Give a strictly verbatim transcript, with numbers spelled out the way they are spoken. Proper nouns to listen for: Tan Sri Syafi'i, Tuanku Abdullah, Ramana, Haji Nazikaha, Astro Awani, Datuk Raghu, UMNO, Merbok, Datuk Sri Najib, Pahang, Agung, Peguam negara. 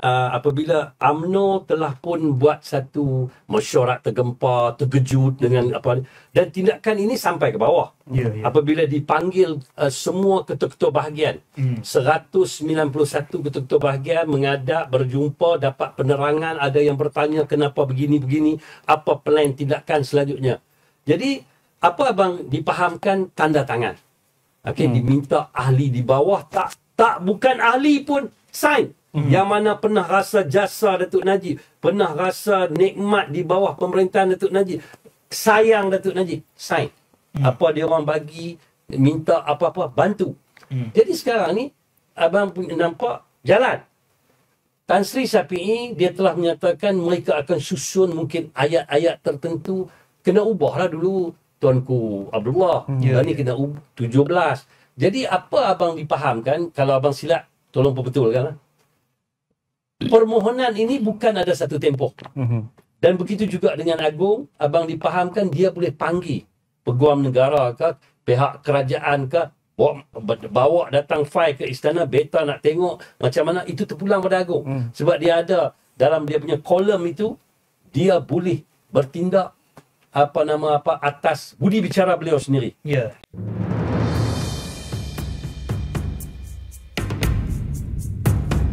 Uh, apabila UMNO telah pun buat satu mesyuarat tergempar, terkejut dengan apa, dan tindakan ini sampai ke bawah. Yeah, yeah. Apabila dipanggil uh, semua ketua-ketua bahagian, mm. seratus sembilan puluh satu ketua-ketua bahagian mengadap, berjumpa, dapat penerangan, ada yang bertanya kenapa begini-begini, apa plan tindakan selanjutnya. Jadi, apa abang dipahamkan tanda tangan. Okey, mm. diminta ahli di bawah, tak tak bukan ahli pun sign. Hmm. Yang mana pernah rasa jasa Datuk Najib, pernah rasa nikmat di bawah pemerintahan Datuk Najib, sayang Datuk Najib, sign. Hmm. Apa dia orang bagi, minta apa-apa, bantu. Hmm. Jadi sekarang ni, abang nampak jalan. Tan Sri Syafi'i, dia telah menyatakan mereka akan susun mungkin ayat-ayat tertentu. Kena ubahlah dulu Tuanku Abdullah. Hmm. Dan yeah, ni kena ubah, tujuh belas. Jadi apa abang dipahamkan, kalau abang silap, tolong perbetulkan lah. Permohonan ini bukan ada satu tempoh. Mm-hmm. Dan begitu juga dengan Agung, abang dipahamkan dia boleh panggil Peguam Negara ke, pihak kerajaan ke, bawa, bawa datang fail ke istana, beta nak tengok macam mana, itu terpulang pada Agung. Mm. Sebab dia ada, dalam dia punya kolom itu, dia boleh bertindak apa nama apa atas budi bicara beliau sendiri. Ya. Yeah.